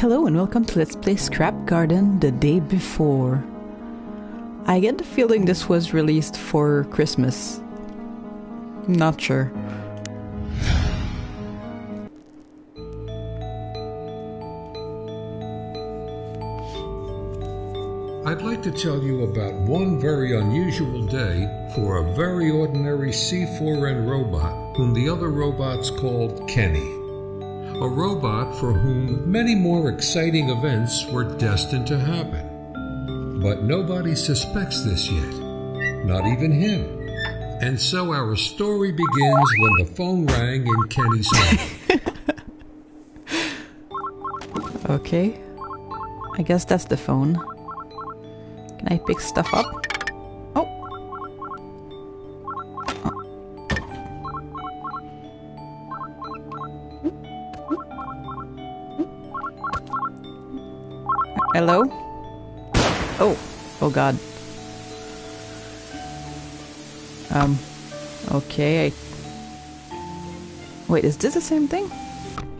Hello and welcome to Let's Play Scrap Garden the day before. I get the feeling this was released for Christmas. Not sure. I'd like to tell you about one very unusual day for a very ordinary C4N robot whom the other robots called Canny. A robot for whom many more exciting events were destined to happen. But nobody suspects this yet, not even him. And so our story begins when the phone rang in Kenny's home. Okay, I guess that's the phone. Can I pick stuff up? Hello? Oh god. Okay, wait, is this the same thing?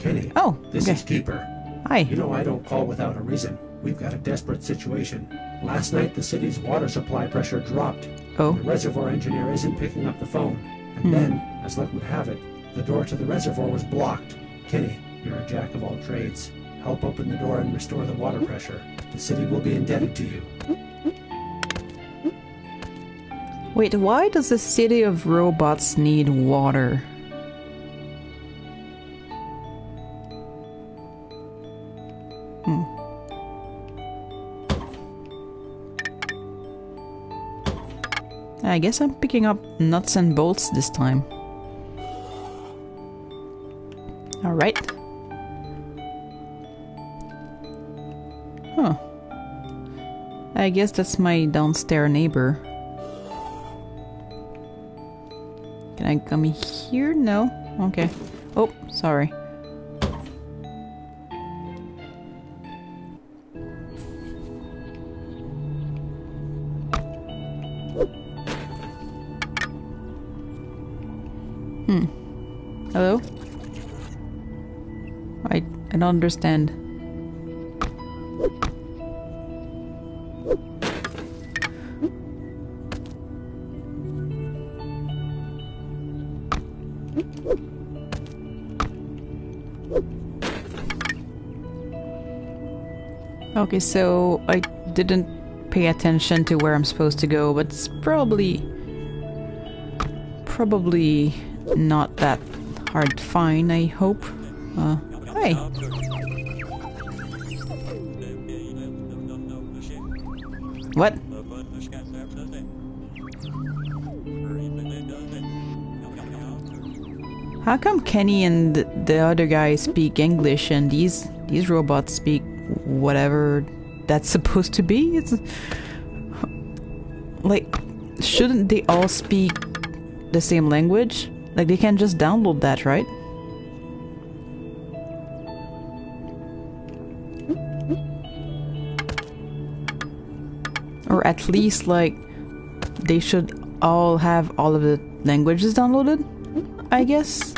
Kenny, oh, this is Keeper. Hi. You know I don't call without a reason. We've got a desperate situation. Last night the city's water supply pressure dropped. Oh. The reservoir engineer isn't picking up the phone. And then, as luck would have it, the door to the reservoir was blocked. Kenny, you're a jack of all trades. Help open the door and restore the water pressure. The city will be indebted to you. Wait, why does the city of robots need water? I guess I'm picking up nuts and bolts this time. Alright. Huh. I guess that's my downstairs neighbor. Can I come here? No? Okay. Oh, sorry. Hello? I don't understand. Okay, so I didn't pay attention to where I'm supposed to go, but it's probably not that hard to find, I hope. Hi! What? How come Kenny and the other guy speak English and these robots speak whatever that's supposed to be? It's like, shouldn't they all speak the same language? Like, they can't just download that, right? Or at least, like, they should all have all of the languages downloaded, I guess?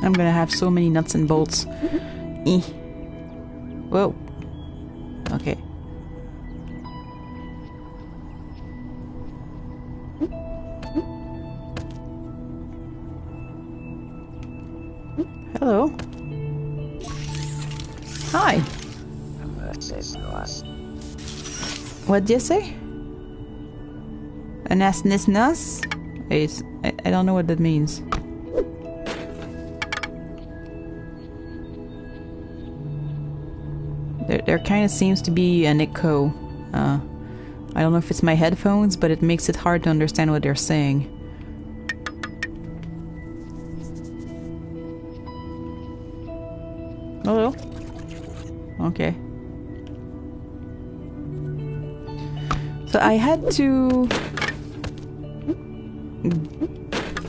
I'm gonna have so many nuts and bolts. Whoa. Okay. Hello. Hi. What did you say? Anas-nis-nas? I don't know what that means. There kind of seems to be an echo. I don't know if it's my headphones, but it makes it hard to understand what they're saying. Hello? Okay. So I had to...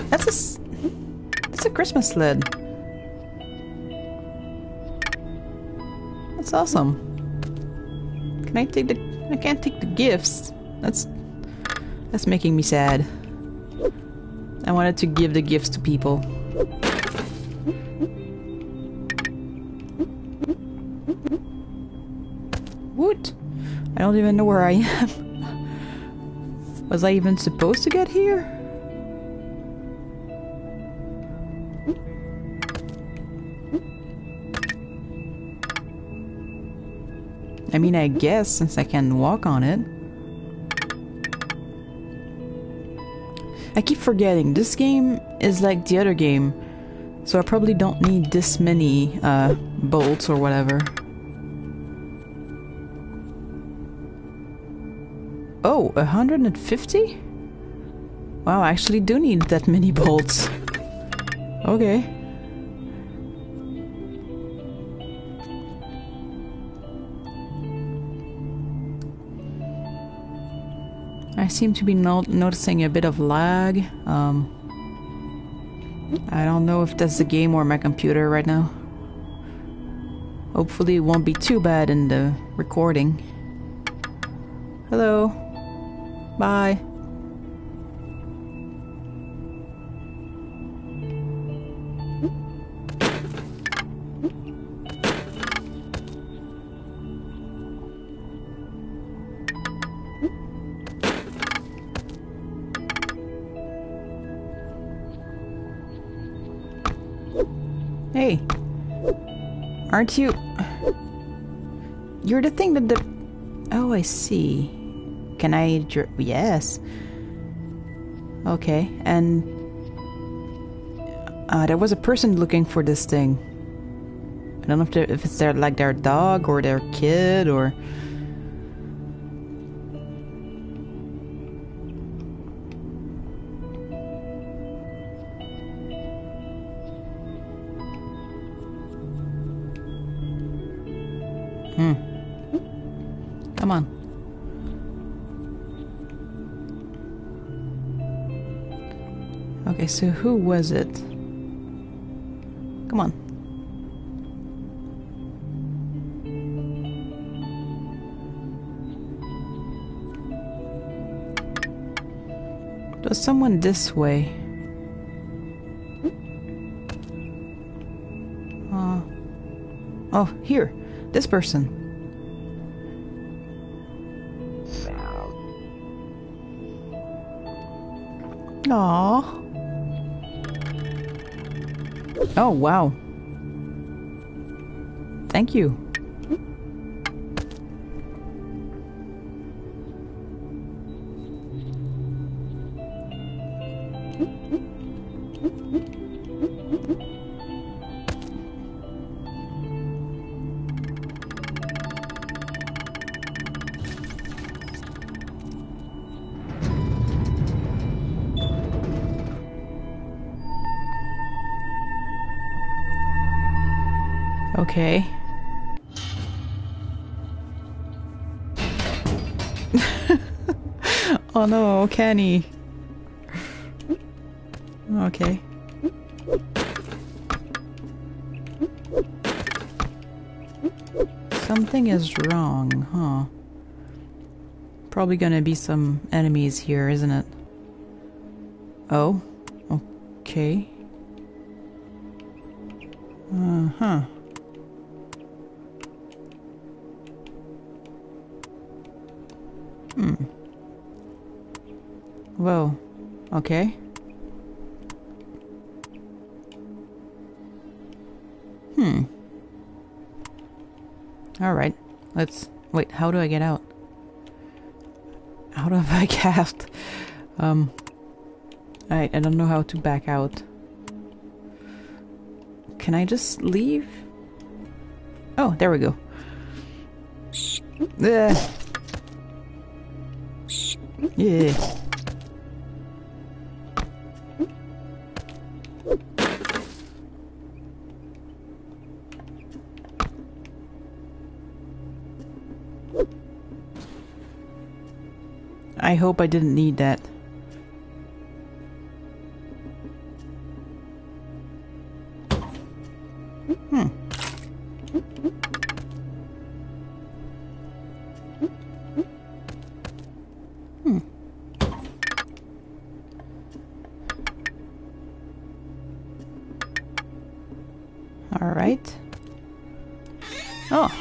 That's a Christmas sled. That's awesome. Can I take the... I can't take the gifts. That's making me sad. I wanted to give the gifts to people. What? I don't even know where I am. Was I even supposed to get here? I mean, I guess, since I can walk on it. I keep forgetting, this game is like the other game, so I probably don't need this many bolts or whatever. Oh, 150? Wow, I actually do need that many bolts. Okay. I seem to be noticing a bit of lag. I don't know if that's the game or my computer right now. Hopefully it won't be too bad in the recording. Hello. Bye. Hey, aren't you... You're the thing that the... Oh, I see. Can I... Yes. Okay, and... there was a person looking for this thing. I don't know if it's their, like, their dog or their kid or... Come on. Okay, so who was it? Come on. There's someone this way. Oh, here. This person. Aww. Oh, wow. Thank you. Okay. Oh no, Canny. Okay. Something is wrong, huh? Probably gonna be some enemies here, isn't it? Oh, okay. Uh-huh. Hmm. Whoa. Okay. Hmm. Alright. Let's... Wait, how do I get out? How do I back out? I don't know how to back out. Can I just leave? Oh, there we go. Ugh. Yeah. I hope I didn't need that. Alright. Oh!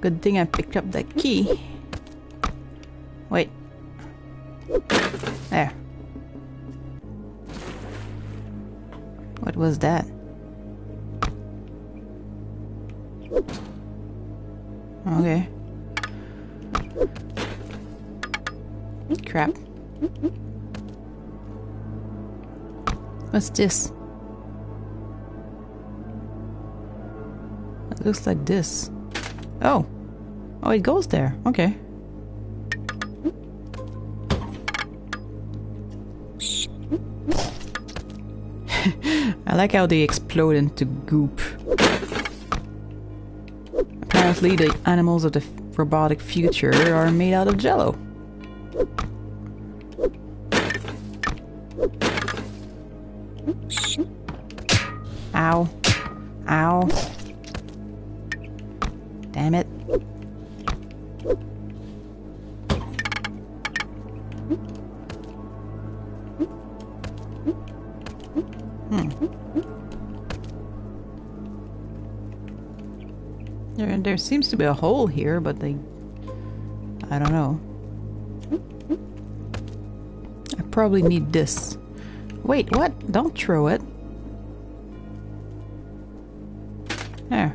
Good thing I picked up that key. Wait. There. What was that? Okay. Crap. What's this? It looks like this. Oh! Oh, it goes there. Okay. I like how they explode into goop. Apparently, the animals of the robotic future are made out of jello. Ow. Ow. Damn it. There seems to be a hole here, but I don't know. I probably need this. Wait, what? Don't throw it. There.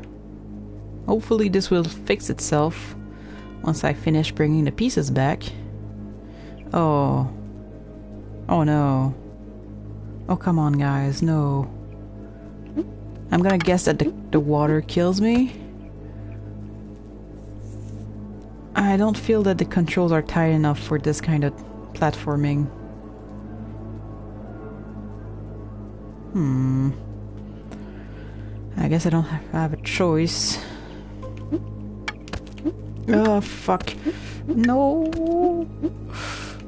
Hopefully this will fix itself once I finish bringing the pieces back. Oh. Oh no. Oh, come on guys, no. I'm gonna guess that the water kills me. I don't feel that the controls are tight enough for this kind of platforming. I guess I don't have a choice. Oh, fuck. No!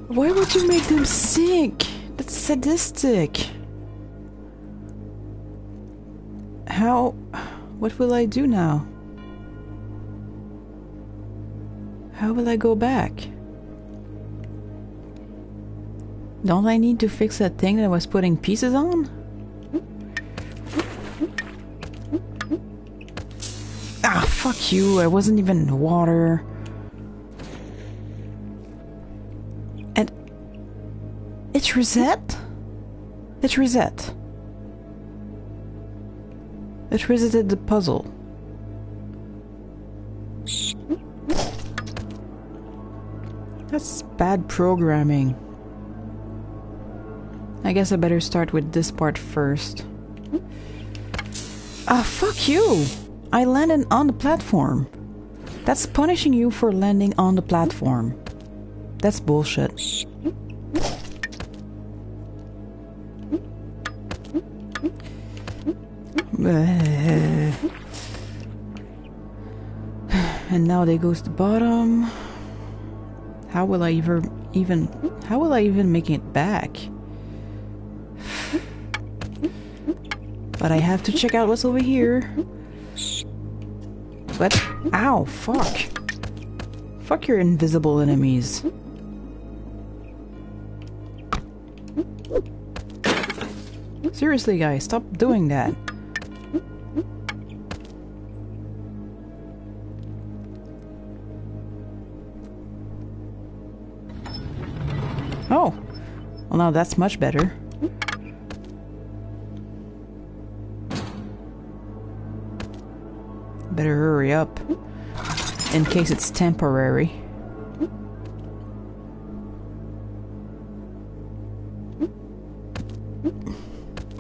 Why would you make them sink? That's sadistic. How... What will I do now? How will I go back? Don't I need to fix that thing that I was putting pieces on? Ah, fuck you, I wasn't even in the water. And... It's reset? It reset. It resetted the puzzle. That's bad programming. I guess I better start with this part first. Ah, fuck you! I landed on the platform. That's punishing you for landing on the platform. That's bullshit. And now there goes the bottom. How will I even how will I even make it back? But I have to check out what's over here. But ow, fuck. Fuck your invisible enemies. Seriously guys, stop doing that. Well, now that's much better. Better hurry up, in case it's temporary.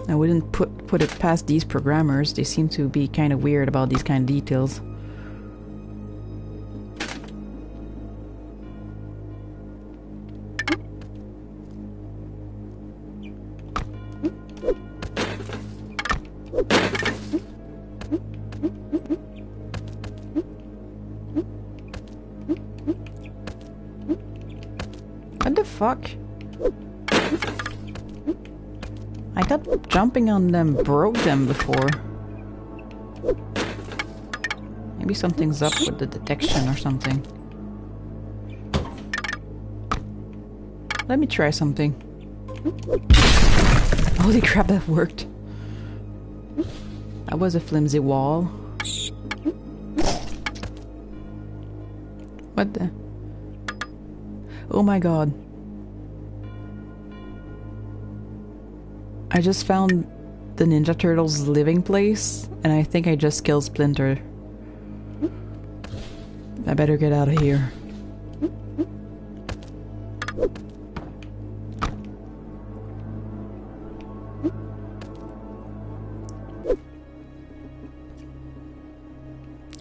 I wouldn't put it past these programmers. They seem to be kind of weird about these kind of details. Fuck. I thought jumping on them broke them before. Maybe something's up with the detection or something. Let me try something. Holy crap, that worked. That was a flimsy wall. What the? Oh my god. I just found the Ninja Turtles' living place, and I think I just killed Splinter. I better get out of here.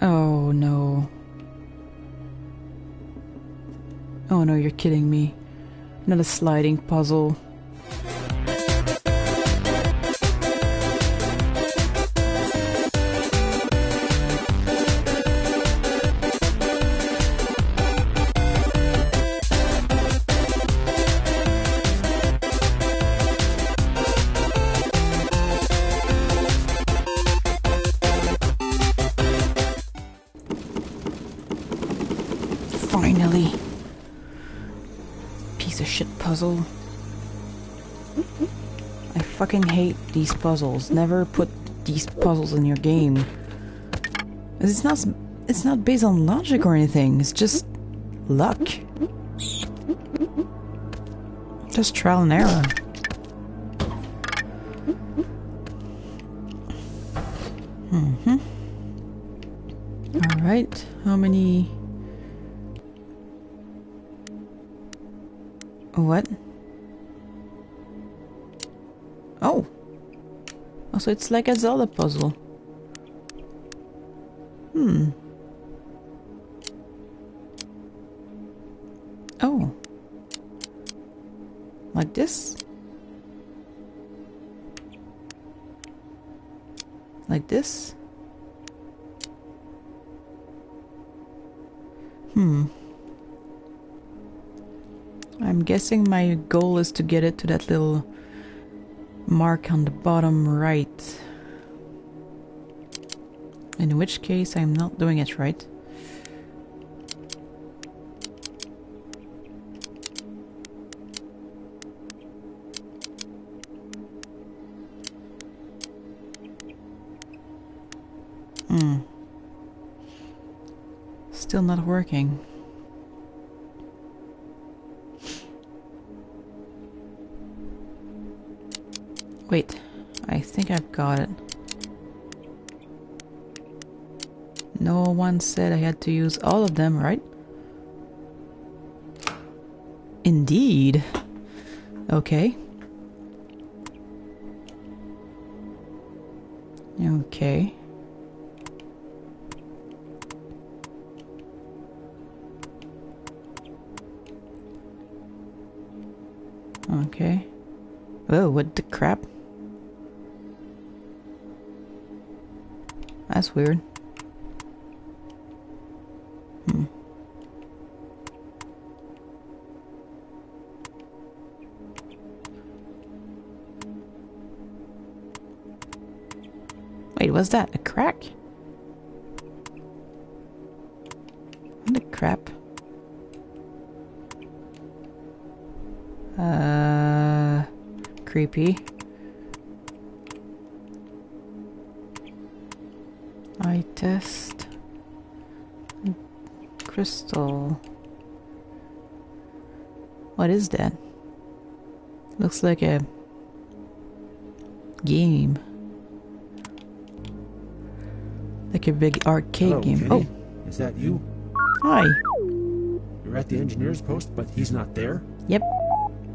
Oh no. Oh no, you're kidding me. Not a sliding puzzle. Finally. Piece of shit puzzle. I fucking hate these puzzles. Never put these puzzles in your game. It's not based on logic or anything. It's just luck. Just trial and error. All right. How many? What? Oh! Also, it's like a Zelda puzzle. Oh. Like this? Like this? I'm guessing my goal is to get it to that little mark on the bottom right. In which case, I'm not doing it right. Still not working. Wait, I think I've got it. No one said I had to use all of them, right? Indeed. Okay. Okay. Okay. Whoa, what the crap? That's weird. Wait, was that a crack? What the crap? Creepy. I test crystal. What is that? Looks like a game. Like a big arcade game. Canny. Oh, is that you? Hi. You're at the engineer's post, but he's not there? Yep.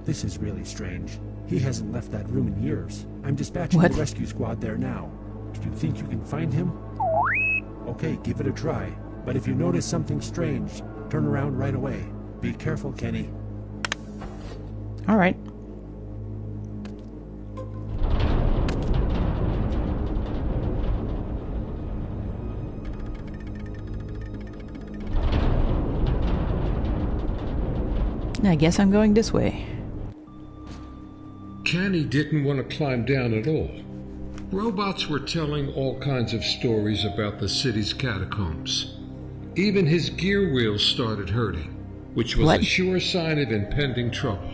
This is really strange. He hasn't left that room in years. I'm dispatching the rescue squad there now. Do you think you can find him? Okay, give it a try. But if you notice something strange, turn around right away. Be careful, Canny. All right. I guess I'm going this way. Canny didn't want to climb down at all. Robots were telling all kinds of stories about the city's catacombs. Even his gear wheels started hurting, which was a sure sign of impending trouble.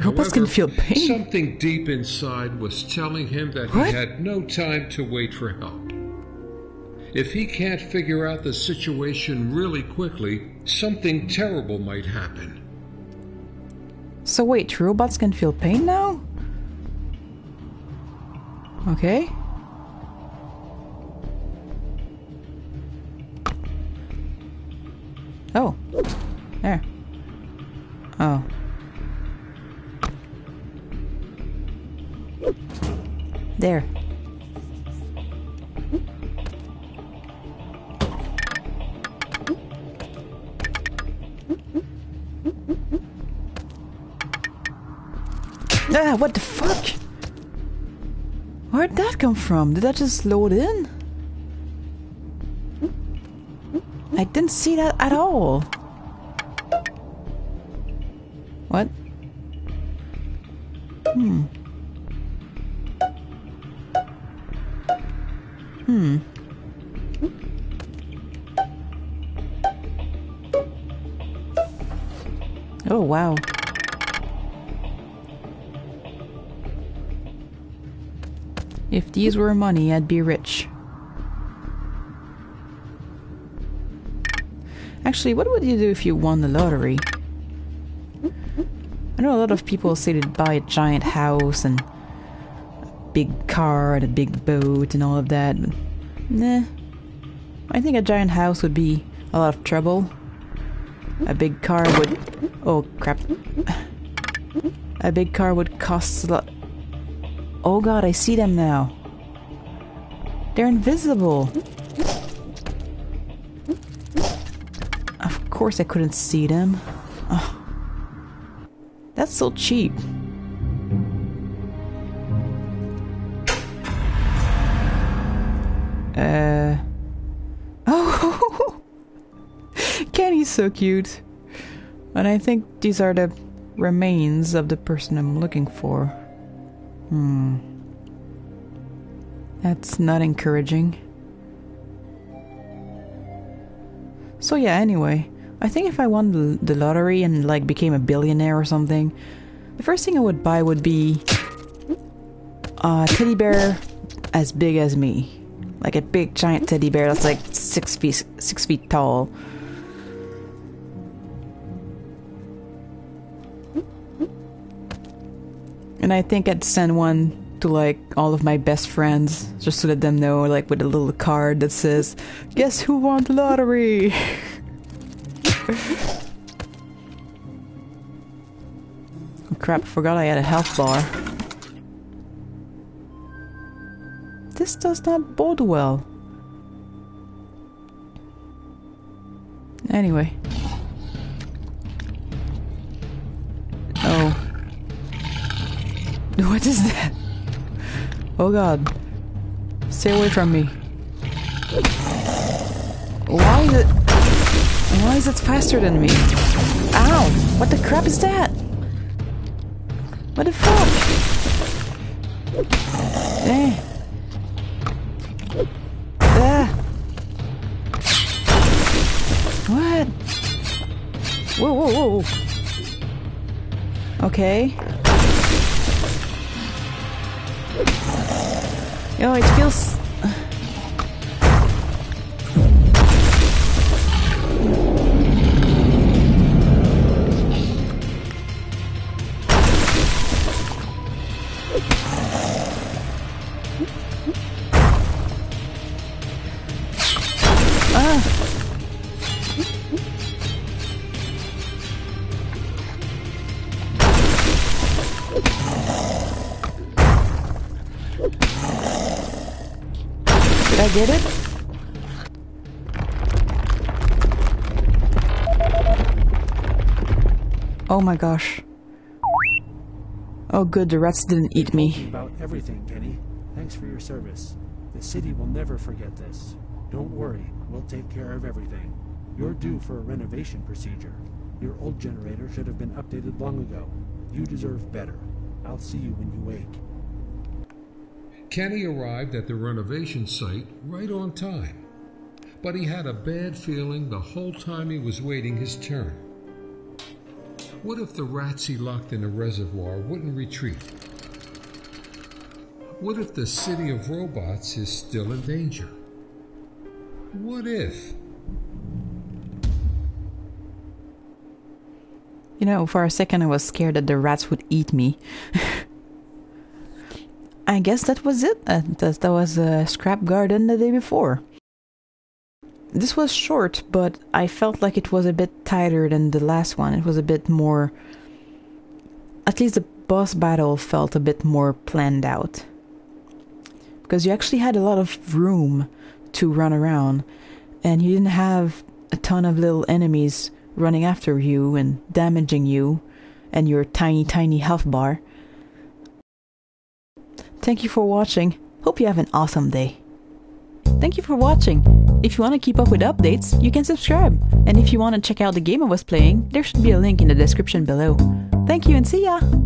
Robots can feel pain. Something deep inside was telling him that he had no time to wait for help. If he can't figure out the situation really quickly, something terrible might happen. So wait, robots can feel pain now? Okay. Oh. There. Oh. There. Ah, what the fuck? Where'd that come from? Did that just load in? I didn't see that at all. What? Oh, wow. If these were money, I'd be rich. Actually, what would you do if you won the lottery? I know a lot of people say they'd buy a giant house and a big car and a big boat and all of that, but nah. I think a giant house would be a lot of trouble. A big car would... oh, crap. A big car would cost a lot... oh god, I see them now. They're invisible. Of course I couldn't see them. Oh. That's so cheap. Oh! Canny's so cute. And I think these are the remains of the person I'm looking for. Hmm. That's not encouraging. So yeah, anyway, I think if I won the lottery and like became a billionaire or something, the first thing I would buy would be a teddy bear as big as me. Like a big giant teddy bear that's like 6 feet tall. And I think I'd send one to like all of my best friends just to let them know, like with a little card that says, "Guess who won the lottery?" Oh crap, I forgot I had a health bar. This does not bode well. Anyway. Oh. What is that? Oh god. Stay away from me. Why is it faster than me? Ow! What the crap is that? What the fuck? Eh. Ah. What? Whoa, whoa, whoa. Okay. Oh, it feels... Did I get it? Oh my gosh. Oh good, the rats didn't eat me. About everything, Kenny. Thanks for your service. The city will never forget this. Don't worry, we'll take care of everything. You're due for a renovation procedure. Your old generator should have been updated long ago. You deserve better. I'll see you when you wake. Canny arrived at the renovation site right on time, but he had a bad feeling the whole time he was waiting his turn. What if the rats he locked in a reservoir wouldn't retreat? What if the city of robots is still in danger? What if? You know, for a second I was scared that the rats would eat me. I guess that was it. That was a Scrap Garden the day before. This was short, but I felt like it was a bit tighter than the last one. It was a bit more... At least the boss battle felt a bit more planned out. Because you actually had a lot of room to run around. And you didn't have a ton of little enemies running after you and damaging you and your tiny, tiny health bar. Thank you for watching. Hope you have an awesome day. Thank you for watching. If you want to keep up with updates, you can subscribe. And if you want to check out the game I was playing, there should be a link in the description below. Thank you and see ya!